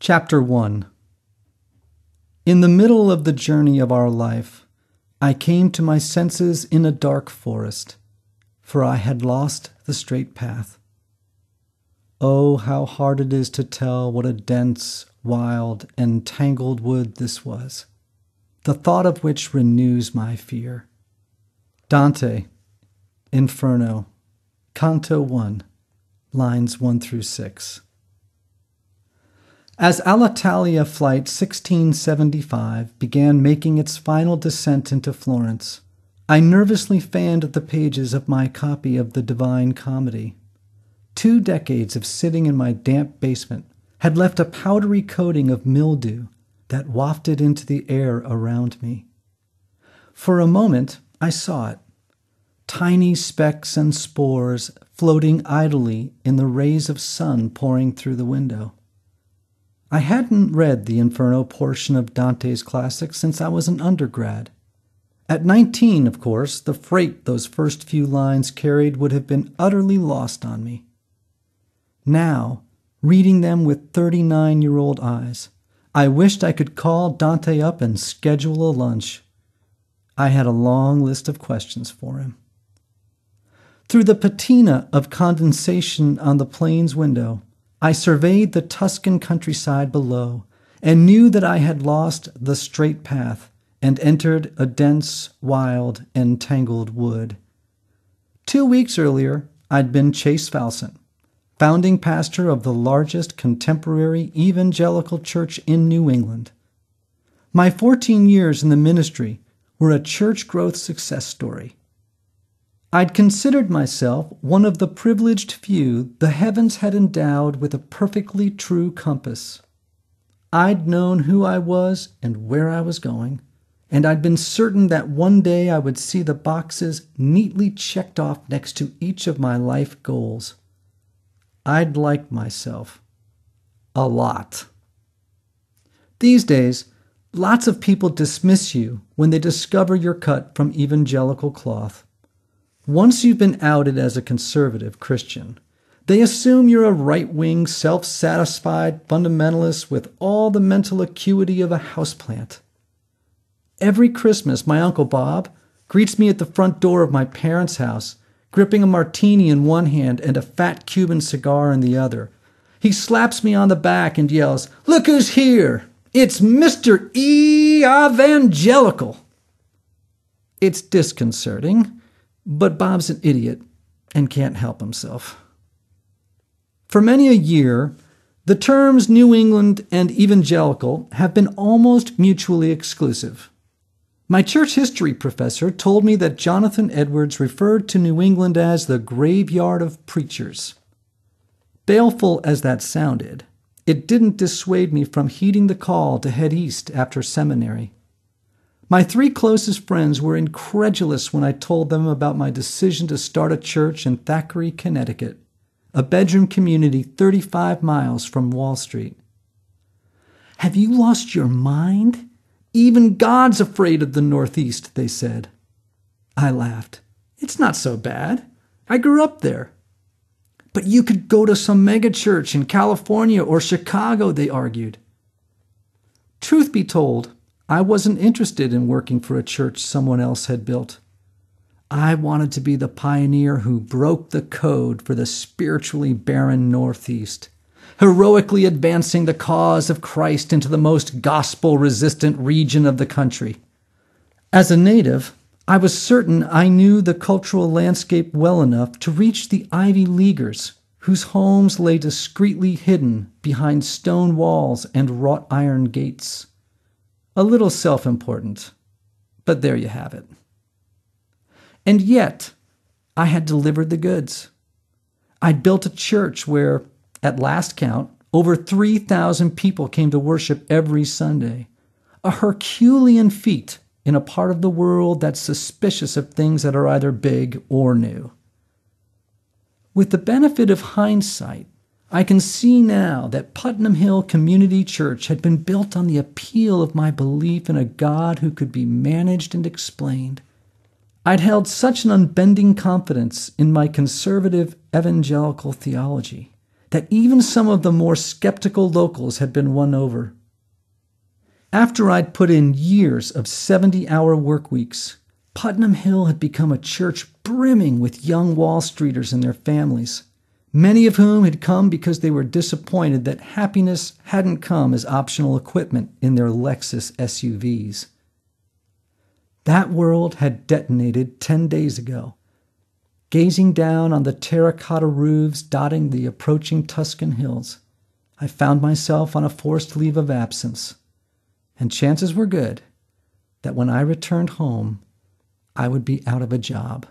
Chapter 1. In the middle of the journey of our life, I came to my senses in a dark forest, for I had lost the straight path. Oh, how hard it is to tell what a dense, wild, and tangled wood this was, the thought of which renews my fear. Dante, Inferno, Canto 1, lines 1 through 6. As Alitalia Flight 1675 began making its final descent into Florence, I nervously fanned the pages of my copy of the Divine Comedy. 2 decades of sitting in my damp basement had left a powdery coating of mildew that wafted into the air around me. For a moment, I saw it, tiny specks and spores floating idly in the rays of sun pouring through the window. I hadn't read the Inferno portion of Dante's classics since I was an undergrad. At 19, of course, the freight those first few lines carried would have been utterly lost on me. Now, reading them with 39-year-old eyes, I wished I could call Dante up and schedule a lunch. I had a long list of questions for him. Through the patina of condensation on the plane's window, I surveyed the Tuscan countryside below and knew that I had lost the straight path and entered a dense, wild, and tangled wood. 2 weeks earlier, I'd been Chase Falson, founding pastor of the largest contemporary evangelical church in New England. My 14 years in the ministry were a church growth success story. I'd considered myself one of the privileged few the heavens had endowed with a perfectly true compass. I'd known who I was and where I was going, and I'd been certain that one day I would see the boxes neatly checked off next to each of my life goals. I'd liked myself. A lot. These days, lots of people dismiss you when they discover you're cut from evangelical cloth. Once you've been outed as a conservative Christian, they assume you're a right-wing, self-satisfied fundamentalist with all the mental acuity of a houseplant. Every Christmas, my Uncle Bob greets me at the front door of my parents' house, gripping a martini in one hand and a fat Cuban cigar in the other. He slaps me on the back and yells, "Look who's here! It's Mr. Evangelical!" It's disconcerting. But Bob's an idiot and can't help himself. For many a year, the terms New England and evangelical have been almost mutually exclusive. My church history professor told me that Jonathan Edwards referred to New England as the graveyard of preachers. Baleful as that sounded, it didn't dissuade me from heeding the call to head east after seminary. My 3 closest friends were incredulous when I told them about my decision to start a church in Thackeray, Connecticut, a bedroom community 35 miles from Wall Street. "Have you lost your mind? Even God's afraid of the Northeast," they said. I laughed. "It's not so bad. I grew up there." "But you could go to some megachurch in California or Chicago," they argued. Truth be told, I wasn't interested in working for a church someone else had built. I wanted to be the pioneer who broke the code for the spiritually barren Northeast, heroically advancing the cause of Christ into the most gospel-resistant region of the country. As a native, I was certain I knew the cultural landscape well enough to reach the Ivy Leaguers, whose homes lay discreetly hidden behind stone walls and wrought iron gates. A little self-important, but there you have it. And yet, I had delivered the goods. I'd built a church where, at last count, over 3,000 people came to worship every Sunday, a Herculean feat in a part of the world that's suspicious of things that are either big or new. With the benefit of hindsight, I can see now that Putnam Hill Community Church had been built on the appeal of my belief in a God who could be managed and explained. I'd held such an unbending confidence in my conservative evangelical theology that even some of the more skeptical locals had been won over. After I'd put in years of 70-hour work weeks, Putnam Hill had become a church brimming with young Wall Streeters and their families, many of whom had come because they were disappointed that happiness hadn't come as optional equipment in their Lexus SUVs. That world had detonated 10 days ago. Gazing down on the terracotta roofs dotting the approaching Tuscan hills, I found myself on a forced leave of absence, and chances were good that when I returned home, I would be out of a job.